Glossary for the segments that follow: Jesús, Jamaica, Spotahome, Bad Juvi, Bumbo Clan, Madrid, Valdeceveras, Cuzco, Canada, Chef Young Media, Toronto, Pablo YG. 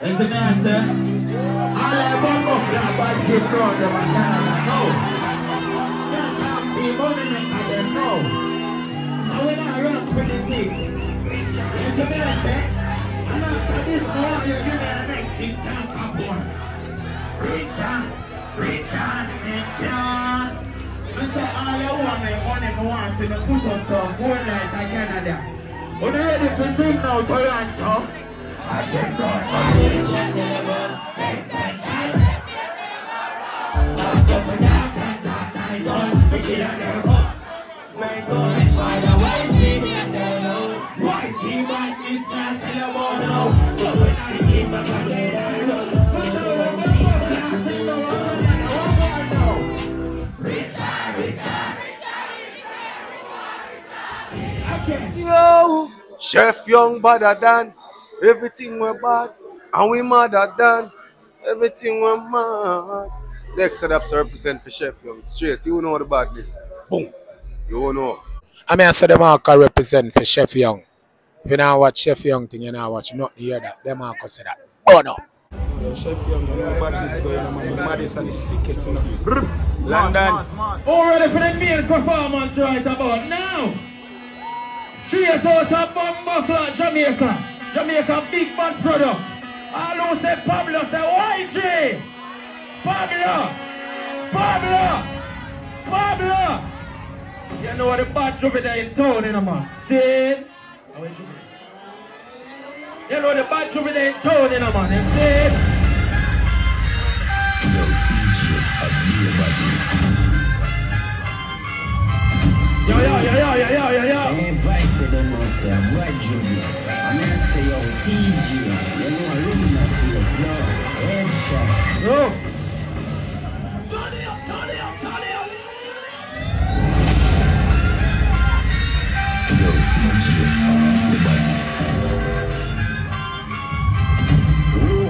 It's the answer. I I take Yo, Chef Young better than everything went bad, and we mad at that. Everything went mad. Next adapts represent for Chef Young. Straight, you know the badness. Boom. You know. I mean, I said them all can represent for Chef Young. If you now watch Chef Young thing, you now watch nothing here that. Them all can say that. Oh no. Yo, Chef Young, you know badness going on, man. The maddest and the sickest, you know. London. All ready for the main performance right about now. Straight out of Bumba, Jamaica. Jamaica big bad product. All who say Pablo say YG. Pablo. Pablo. Pablo. You know the bad Jupiter in town, you know, man. See? You know the bad Jupiter in town, you know, man. You see? Yo, DJ, I feel about this. Yo, yo, yo, yo, yo, yo, yo, yo. I invited them all to white Jupiter. I'm going to say, yo, TG, you know, I really not see this, yo, headshot. Yo! Turn it up, turn it up, turn it up! Yo, TG, everybody. Ooh,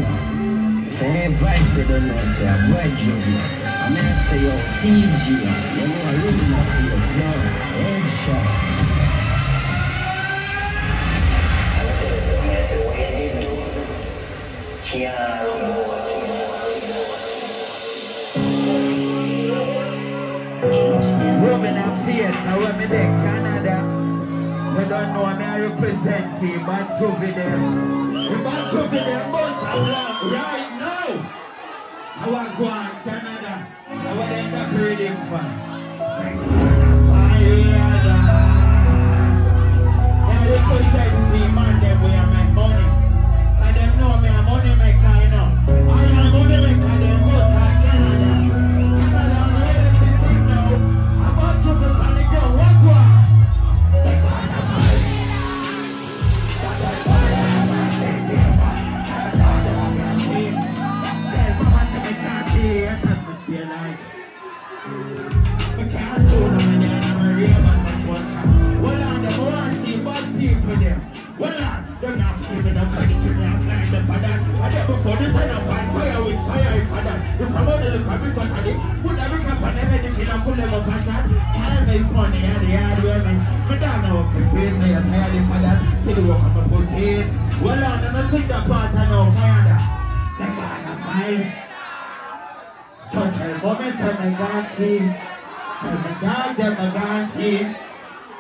say advice, they don't know, say I'm right, Junior. I'm going to say, yo, TG, you know, I really not see this, yo, headshot. Yeah, women are fierce, now we're in Canada. We don't know how to represent the Bantu video. The Bantu video must have right now. I want to go on Canada. I want to end up reading for. Fire. They represent the man that we are.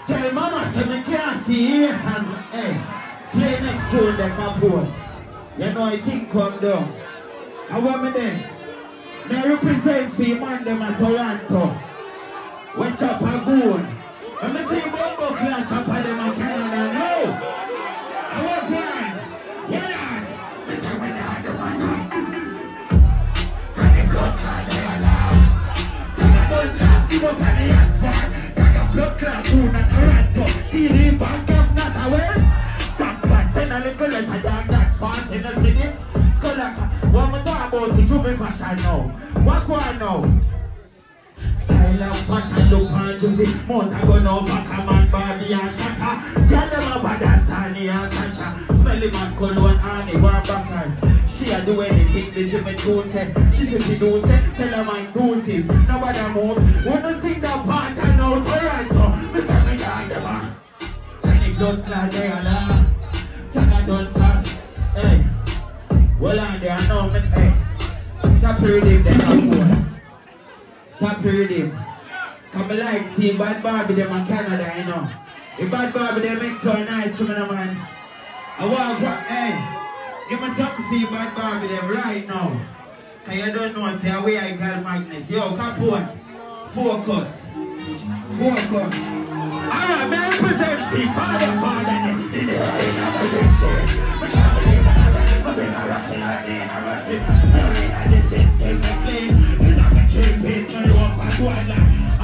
Tell mama so me can't see it and hey, play next tune the couple. You know I keep come down. I want me there. They represent the man them at Toronto. We chop a goon. And me see Bumbo Clan chop a them at Canada now. I want one. You know, it's a winner at the bottom. And the blood clot them allow. Take a bunch of people on the asphalt. Blood clot food at Toronto. TV bank is not aware. That black ten and little like a dog that fast in the city. Skolaka, what we talk about the Jubby fashion now? What one now? Style of fat and look on Jubby. Mount a gun now, back a man, body and shaka. Tell them about that Tani and Sasha. Smelly man, cologne, honey, one backers. She a do anything the Jimmy Joe said. She said she do say, tell her man do this. Nobody moves. Wanna sing that part and now Toronto. Me say me guy the man. Tiny blood clot they all are. Chaka don't fast. Hey. Well land there and now, top three redeem them, top four. Come like see Bad Barbie them in Canada, you know. If Bad Barbie them make so nice to me, man. I walk, give me something to see Bad Barbie them right now. Cause you don't know, see away I got a magnet. Yo, come on. Focus. Focus. Alright, man, present the father next to I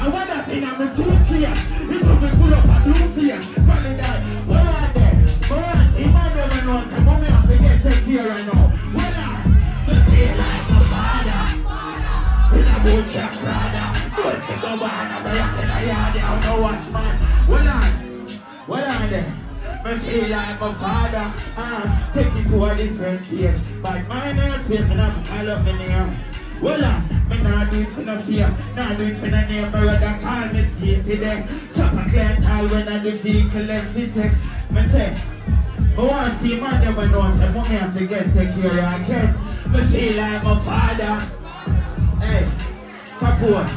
want that thing, I'm a tooth clear. It took me full up a loose here. Falling down. Where are they? Where are they? If I don't know, come on, I forget that here right now. Where are they? They feel like a father. In a butcher, brother. Don't think of one, I'm a rock in a yard. I don't watch, man. Where are they? I feel like my father. Take it to a different page. But mine are safe enough. I love in here. Well, I'm not doing for no fear, not doing for no name, but I call me state today. Shop and client all when I do vehicle left tech. I say, I want to see my never knows, and mommy have to get secure again. I feel like my father. Hey, Capone,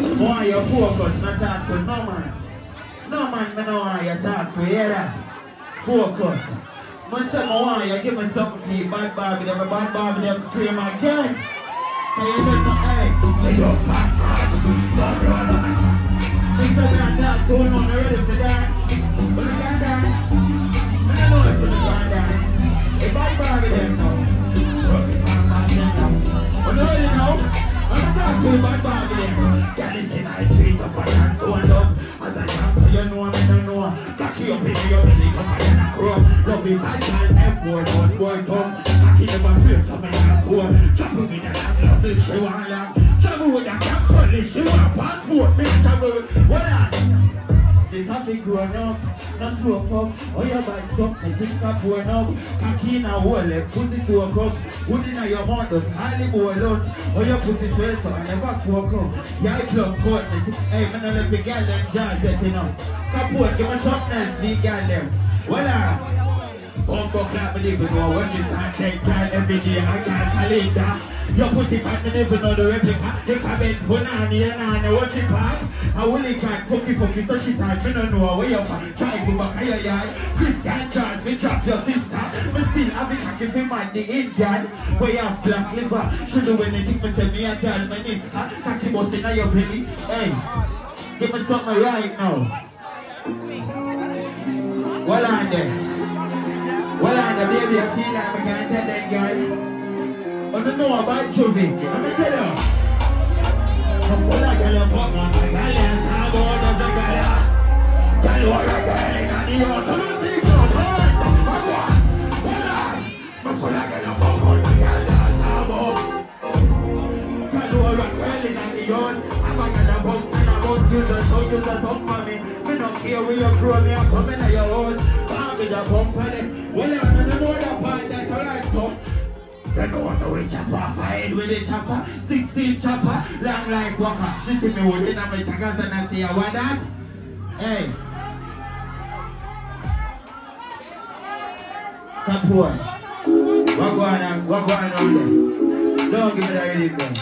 I want your focus, not talk to no man. No man, I don't want you talk to, hear that? Focus. I say, I want you give me something to Bad Barbie, them scream again. Hey, you know, hey, say your back, not going on already to dance. But I can't dance. I don't know if I can dance. If I bargain them now, I know you know. I'm not going by bargaining. That is in I treat of I can't go and love. As I can't, you know, I don't know. Cocky up in your belly, come on, and I grow. Love me, bad man, F-word, boy, come. I this happy grown up, not slow up. Oh, your bad cup, the things are grown up. Kaki in a wallet, put it to a cup. Put in your mouth, hardly go alone. Oh, you put it first, so I never walk up. Yeah, it's love, cut it. Hey, man, I left the girl and jazz that, you know. Kaput, give a shot, and see, girl, them. Voila! Bumbo clap, believe it or what is that? Take time every day, I can't believe that. Your pussy fat, I never know the replica. If I bet for Nani and I know what you pass, I will eat that fucky, so she tight, we don't know where you're from. Try to back higher yard. Christian Charles, we chop your sister. But still, I've been talking to my the Indian. Where you have black liver, should do anything, Mr. Me and Charles, my name. Saki boss in your belly. Hey, give me something right now. What are they? Well, I'm the baby, I feel like I can't tell that guy. I don't know about children. I'm gonna tell her. I feel like I love fuck on my guy, and I go on the guy. Tell her what I got, and I need all the music. I feel like I love fuck on my guy, and I go. Tell her what I got, and I need all. I'm gonna fuck, and I won't do the talk for me. We don't care where you're from, you're coming at your own. With a bump on it. Well, I'm on the border part, that's all I come. They don't want to reach a chopper. I head with a chopper. 16 chopper, long life walker. She see me with it, I'm a chaka, and I say, I want that. Hey. Stop watch. What going on there? Don't give me that rhythm though.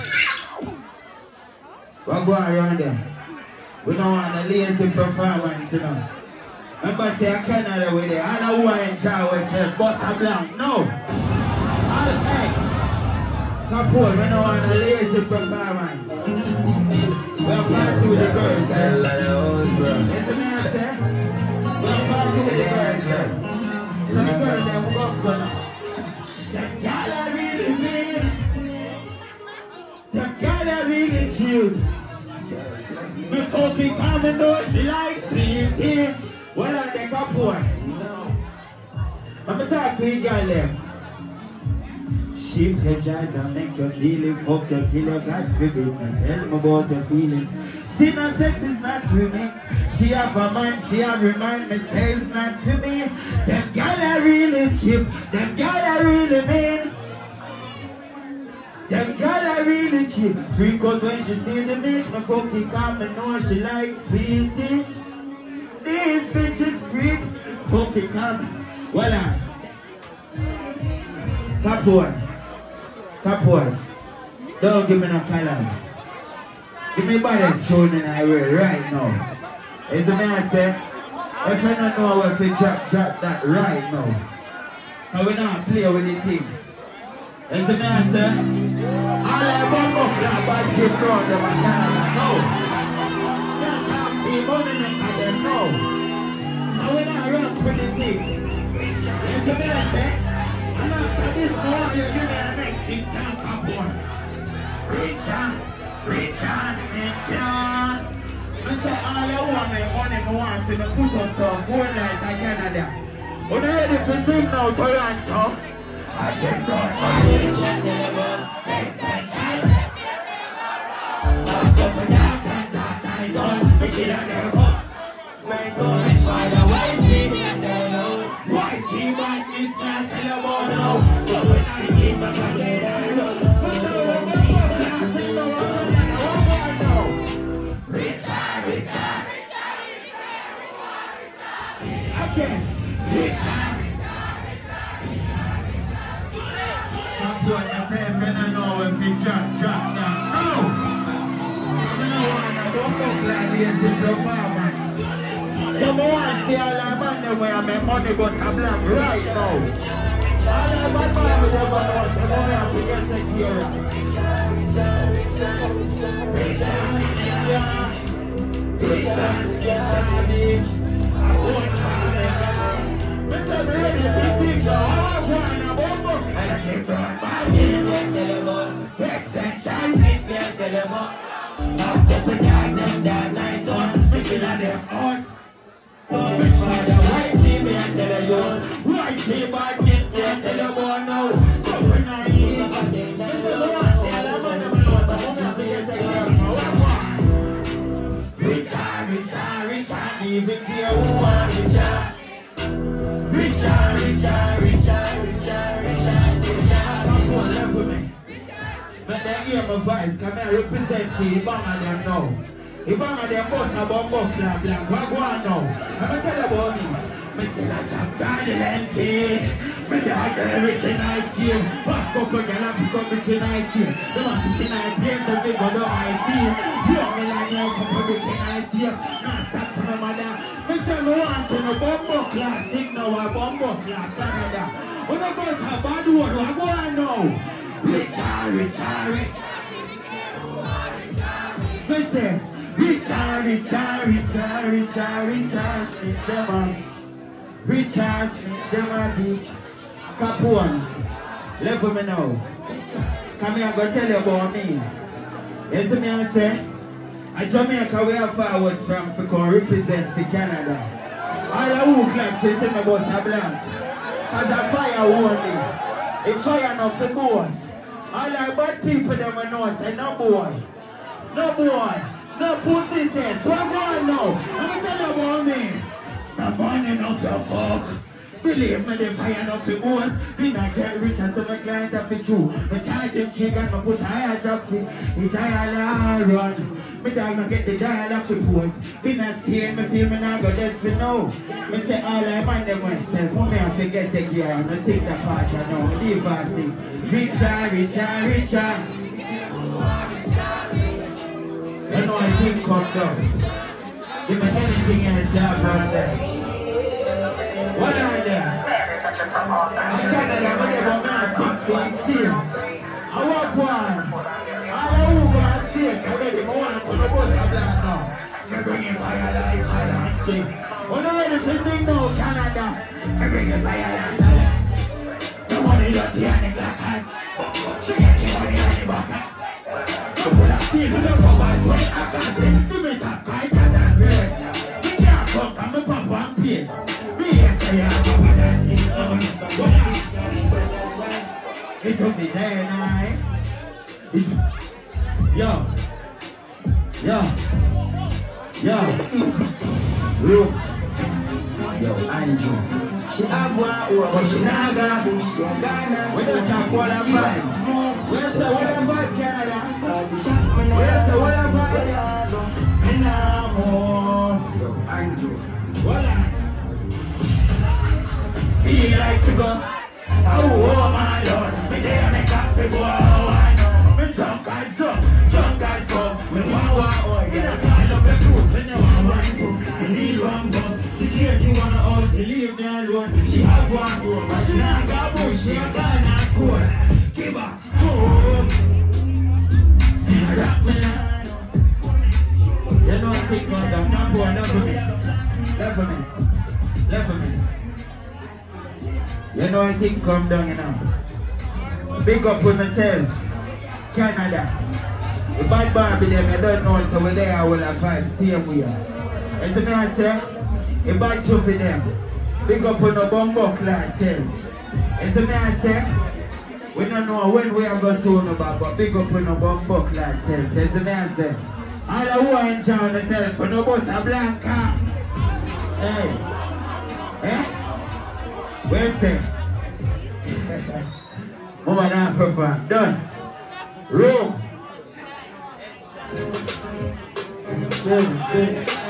What going on there? We don't want the latest performance, you know. Remember, say I Canada with it. I know who I enjoy with them, but I'm blank. No! I'll say. Kapur, we know I'm a lazy performance. We're party with the girls, eh? It's a man, eh? We're party with the girls, eh? So the girls, eh, we're up to now. Them girls are really mean. Them girls are really cute. My fucking mama knows she likes me, eh? What are they got for? I'm going to talk to you guys there. She pleasures and make your feeling. Hope to kill your God feeling. And tell me about the feeling. Sin and sex is not for me. She have a mind, she have a mind. Me say it's not for me. Them girls are really cheap. Them girls are really mean. Them girls are really cheap. Freak out when she see the bitch. My fucking calm and know she likes feeling. These bitches freak, fucking come. Voila. Top one. Cupboard. Don't give me no color. Give me body shown in I wear right now. Is the man say, if I don't know what to drop that right now. I will not play with the thing. Is the man say, all I want up that bad chip round them and I know. That can't be money that I don't know. I will not run for the thing. Is the man say, and after this one, you give me a next thing, can't pop one. Richard. I say all I want my money I want to put on some more nights in Canada. Are you ready to sing now, Toronto? I check out my name, money but I'm black right now. I my family never lost, and I have to get the forward from Fico represents the Canada. All the who clap is in about a blank. As a fire warning. It's fire enough to board. All the bad people them will know say no boy. No boy. No pussy test. What going now? Let me tell you about me. I'm born enough to fuck. Believe me, the fire enough to board. We not get rich as my client have to chew. I charge him chicken, I put higher job fee. He die all the run. Me dog not get the dial off the phone. Me not scared, me feel me not go dead for now. Me say all I man them myself. Come here to get the gear and me take the part and now me leave our thing. Richer. You know I think come down. Give me anything else down from there. What are they? I can't let me give a man a kick for his team. I walk one. I don't go and see it. I bring you fire like I do. We're not ready to sing no Canada. I bring you fire like I do. The money got the honey black hat. She got the money on the back hat. The full of people don't go by the way I can't sing. To make a kite and a bird. We can't fuck and we pop one pin. We ain't say I don't want that thing. But I... It took me day and I... Yo, look, yo, Andrew. She have one, but she not got it. She a Ghana. We don't talk what a vibe. Where's the what a vibe, Canada? Where's the what a vibe? Me now more. Yo, Andrew. Voila. Feel like to go. Oh, my Lord. Me there, me can't. She have one room, but she not got bush, she ain't got no coat. Give her home. I rock me now. You know I take on that. Now go on, left for me. Left for me. Left for me. You know I think come down, you know. Big up with myself. Canada. The bad Barbie them, I don't know, so we're there, I will have vibes. Stay with you. And to me I say, the bad jump in them. Big up on the bumbo class, tell me. And to me, I say, we don't know when we are going to know about, but big up on the bumbo class, tell me. And to me, I say, all the who are in town, they tell for no boss, a black car. Hey. Eh? Where's that? Woman Africa, done. Room.